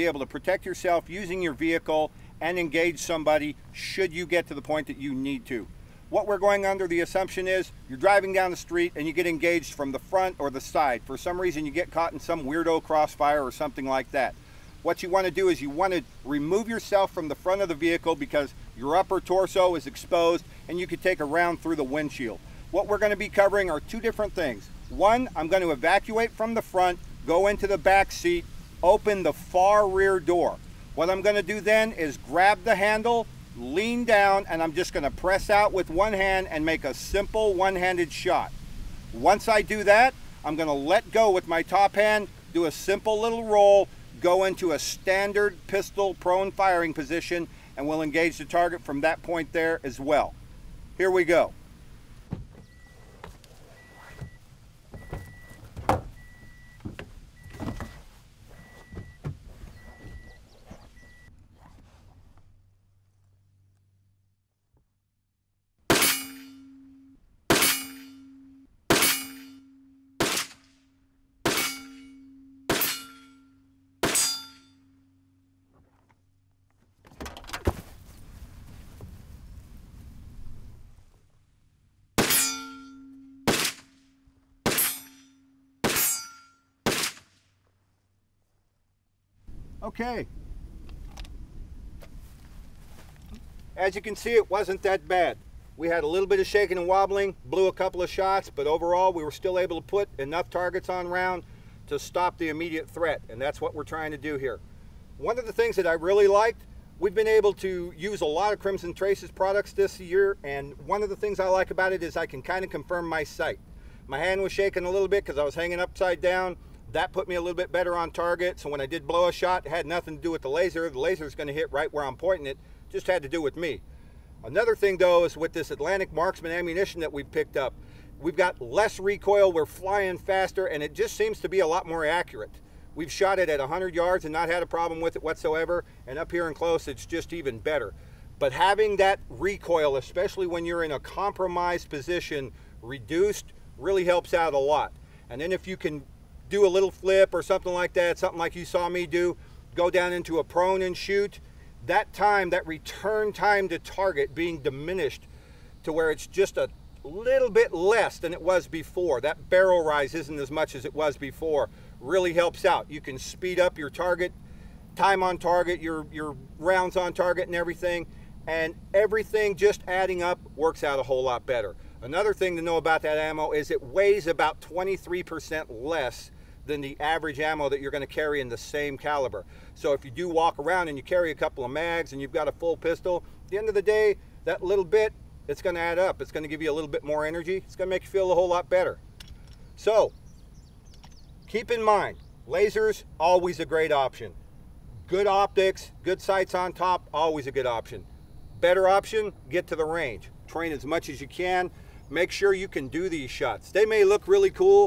be able to protect yourself using your vehicle and engage somebody should you get to the point that you need to. What we're going under the assumption is you're driving down the street and you get engaged from the front or the side. For some reason you get caught in some weirdo crossfire or something like that. What you want to do is you want to remove yourself from the front of the vehicle because your upper torso is exposed and you could take a round through the windshield. What we're going to be covering are two different things. One, I'm going to evacuate from the front, go into the back seat, open the far rear door. What I'm going to do then is grab the handle, lean down, and I'm just going to press out with one hand and make a simple one-handed shot. Once I do that, I'm going to let go with my top hand, do a simple little roll, go into a standard pistol prone firing position, and we'll engage the target from that point there as well. Here we go. Okay, as you can see, it wasn't that bad. We had a little bit of shaking and wobbling, blew a couple of shots, but overall we were still able to put enough targets on round to stop the immediate threat, and that's what we're trying to do here. One of the things that I really liked, we've been able to use a lot of Crimson Trace's products this year, and one of the things I like about it is I can kind of confirm my sight. My hand was shaking a little bit because I was hanging upside down. That put me a little bit better on target, so when I did blow a shot, it had nothing to do with the laser. The laser's going to hit right where I'm pointing it, just had to do with me. Another thing though is with this Atlantic Marksman ammunition that we've picked up, we've got less recoil, we're flying faster, and it just seems to be a lot more accurate. We've shot it at 100 yards and not had a problem with it whatsoever, and up here and close it's just even better. But having that recoil, especially when you're in a compromised position, reduced, really helps out a lot. And then if you can do a little flip or something like that, something like you saw me do, go down into a prone and shoot, that time, that return time to target being diminished to where it's just a little bit less than it was before. That barrel rise isn't as much as it was before, really helps out. You can speed up your target, time on target, your rounds on target and everything just adding up works out a whole lot better. Another thing to know about that ammo is it weighs about 23% less than the average ammo that you're going to carry in the same caliber. So if you do walk around and you carry a couple of mags and you've got a full pistol, at the end of the day, that little bit, it's going to add up. It's going to give you a little bit more energy. It's going to make you feel a whole lot better. So keep in mind, lasers, always a great option. Good optics, good sights on top, always a good option. Better option, get to the range. Train as much as you can. Make sure you can do these shots. They may look really cool,